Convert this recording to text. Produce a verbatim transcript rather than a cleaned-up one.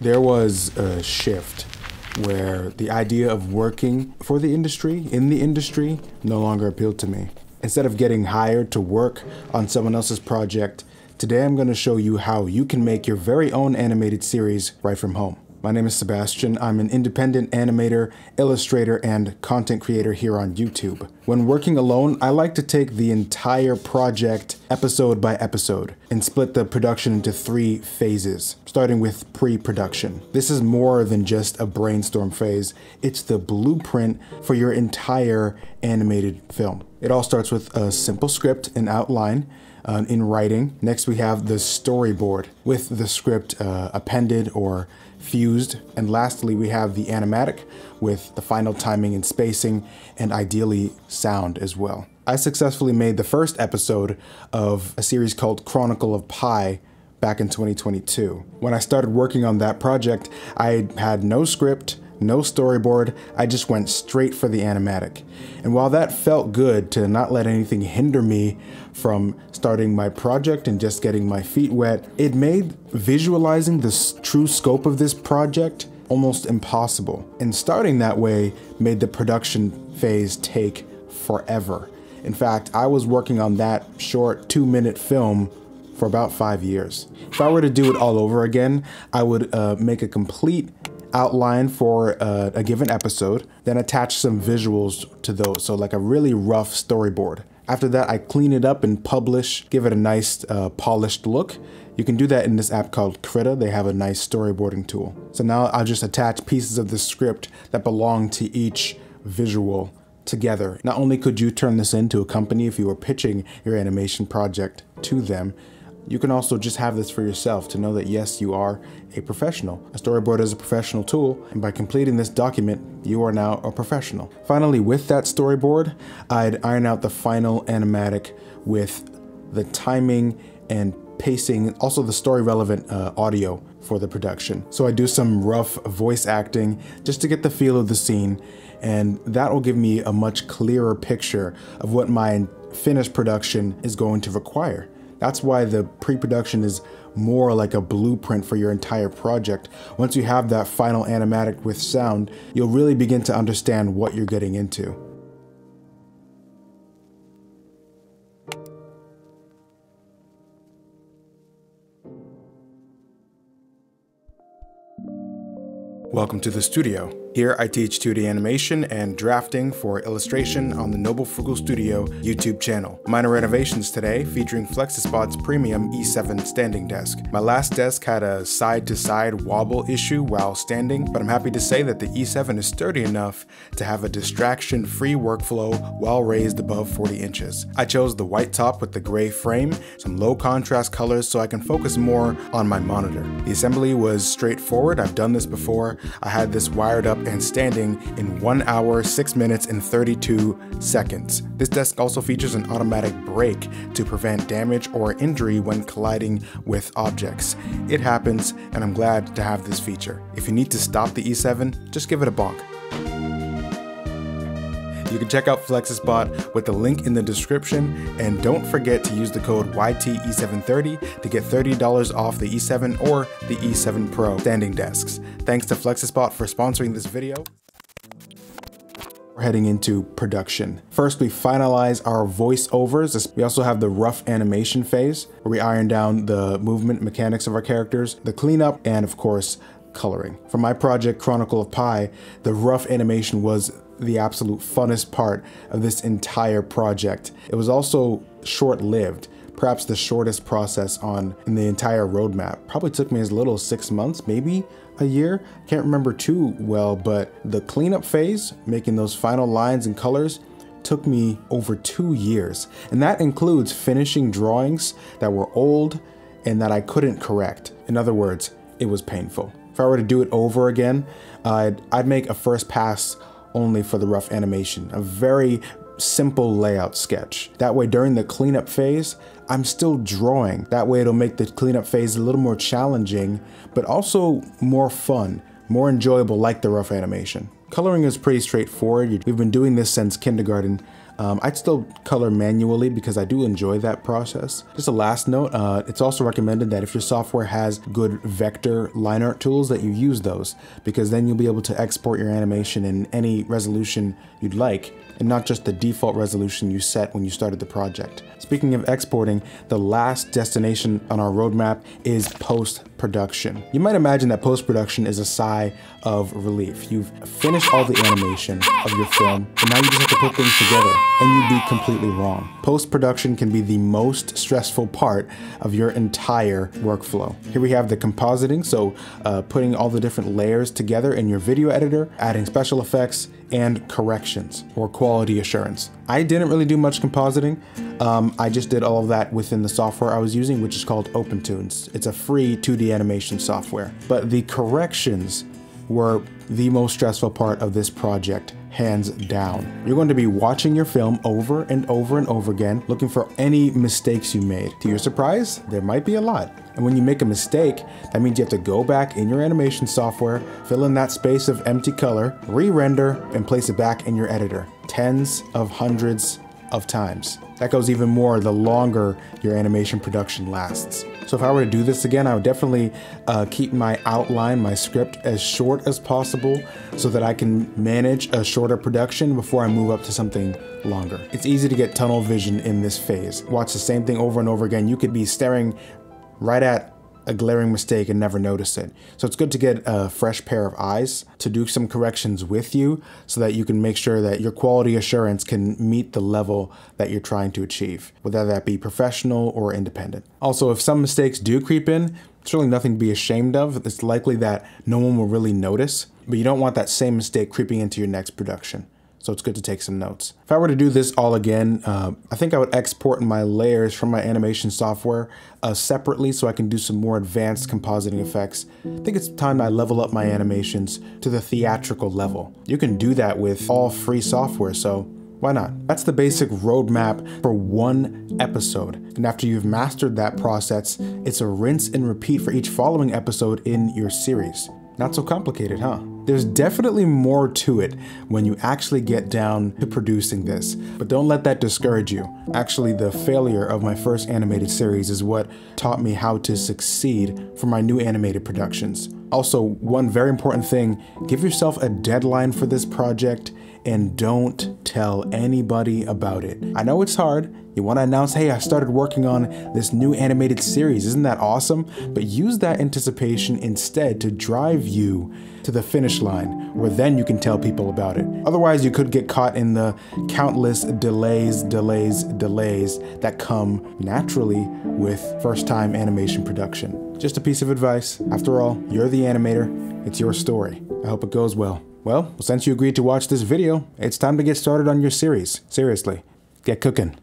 there was a shift where the idea of working for the industry, in the industry, no longer appealed to me. Instead of getting hired to work on someone else's project, today I'm going to show you how you can make your very own animated series right from home. My name is Sebastian. I'm an independent animator, illustrator, and content creator here on YouTube. When working alone, I like to take the entire project episode by episode and split the production into three phases, starting with pre-production. This is more than just a brainstorm phase. It's the blueprint for your entire animated film. It all starts with a simple script and outline. Uh, in writing. Next, we have the storyboard with the script uh, appended or fused. And lastly, we have the animatic with the final timing and spacing and ideally sound as well. I successfully made the first episode of a series called Chronicle of Pi back in twenty twenty-two. When I started working on that project, I had no script, no storyboard. I just went straight for the animatic. And while that felt good to not let anything hinder me from starting my project and just getting my feet wet, it made visualizing the true scope of this project almost impossible. And starting that way made the production phase take forever. In fact, I was working on that short two-minute film for about five years. If I were to do it all over again, I would uh, make a complete outline for uh, a given episode, then attach some visuals to those, so like a really rough storyboard. After that, I clean it up and publish, give it a nice uh, polished look. You can do that in this app called Krita. They have a nice storyboarding tool. So now I'll just attach pieces of the script that belong to each visual together. Not only could you turn this into a company if you were pitching your animation project to them, you can also just have this for yourself to know that yes, you are a professional. A storyboard is a professional tool, and by completing this document, you are now a professional. Finally, with that storyboard, I'd iron out the final animatic with the timing and pacing, also the story relevant uh, audio for the production. So I do some rough voice acting just to get the feel of the scene, and that will give me a much clearer picture of what my finished production is going to require. That's why the pre-production is more like a blueprint for your entire project. Once you have that final animatic with sound, you'll really begin to understand what you're getting into. Welcome to the studio. Here I teach two D animation and drafting for illustration on the Noble Frugal Studio YouTube channel. Minor renovations today featuring Flexispot's premium E seven standing desk. My last desk had a side-to-side wobble issue while standing, but I'm happy to say that the E seven is sturdy enough to have a distraction-free workflow while raised above forty inches. I chose the white top with the gray frame, some low contrast colors so I can focus more on my monitor. The assembly was straightforward. I've done this before. I had this wired up and standing in one hour, six minutes, and thirty-two seconds. This desk also features an automatic brake to prevent damage or injury when colliding with objects. It happens, and I'm glad to have this feature. If you need to stop the E seven, just give it a bonk. You can check out Flexispot with the link in the description, and don't forget to use the code Y T E seven thirty to get thirty dollars off the E seven or the E seven Pro standing desks. Thanks to Flexispot for sponsoring this video. We're heading into production. First, we finalize our voiceovers. We also have the rough animation phase, where we iron down the movement mechanics of our characters, the cleanup, and of course, coloring. For my project, Chronicle of Pi, the rough animation was the absolute funnest part of this entire project. It was also short-lived, perhaps the shortest process on in the entire roadmap. Probably took me as little as six months, maybe a year. Can't remember too well, but the cleanup phase, making those final lines and colors, took me over two years. And that includes finishing drawings that were old and that I couldn't correct. In other words, it was painful. If I were to do it over again, I'd, I'd make a first pass only for the rough animation, a very simple layout sketch. That way during the cleanup phase, I'm still drawing. That way it'll make the cleanup phase a little more challenging, but also more fun, more enjoyable like the rough animation. Coloring is pretty straightforward. We've been doing this since kindergarten. Um, I'd still color manually because I do enjoy that process. Just a last note, uh, it's also recommended that if your software has good vector line art tools that you use those, because then you'll be able to export your animation in any resolution you'd like and not just the default resolution you set when you started the project. Speaking of exporting, the last destination on our roadmap is post-production. You might imagine that post-production is a sigh of relief. You've finished all the animation of your film, and now you just have to put things together, and you'd be completely wrong. Post-production can be the most stressful part of your entire workflow. Here we have the compositing, so uh, putting all the different layers together in your video editor, adding special effects, and corrections or quality assurance. I didn't really do much compositing. Um, I just did all of that within the software I was using, which is called OpenToonz. It's a free two D animation software. But the corrections were the most stressful part of this project, hands down. You're going to be watching your film over and over and over again, looking for any mistakes you made. To your surprise, there might be a lot. And when you make a mistake, that means you have to go back in your animation software, fill in that space of empty color, re-render, and place it back in your editor. Tens of hundreds of times. That goes even more the longer your animation production lasts. So if I were to do this again, I would definitely uh, keep my outline, my script, as short as possible so that I can manage a shorter production before I move up to something longer. It's easy to get tunnel vision in this phase. Watch the same thing over and over again. You could be staring right at a glaring mistake and never notice it. So it's good to get a fresh pair of eyes to do some corrections with you so that you can make sure that your quality assurance can meet the level that you're trying to achieve, whether that be professional or independent. Also, if some mistakes do creep in, it's really nothing to be ashamed of. It's likely that no one will really notice, but you don't want that same mistake creeping into your next production. So it's good to take some notes. If I were to do this all again, uh, I think I would export my layers from my animation software uh, separately so I can do some more advanced compositing effects. I think it's time I level up my animations to the theatrical level. You can do that with all free software, so why not? That's the basic roadmap for one episode. And after you've mastered that process, it's a rinse and repeat for each following episode in your series. Not so complicated, huh? There's definitely more to it when you actually get down to producing this, but don't let that discourage you. Actually, the failure of my first animated series is what taught me how to succeed for my new animated productions. Also, one very important thing, give yourself a deadline for this project and don't tell anybody about it. I know it's hard. You want to announce, hey, I started working on this new animated series. Isn't that awesome? But use that anticipation instead to drive you to the finish line, where then you can tell people about it. Otherwise, you could get caught in the countless delays, delays, delays that come naturally with first-time animation production. Just a piece of advice. After all, you're the animator. It's your story. I hope it goes well. Well, since you agreed to watch this video, it's time to get started on your series. Seriously, get cooking.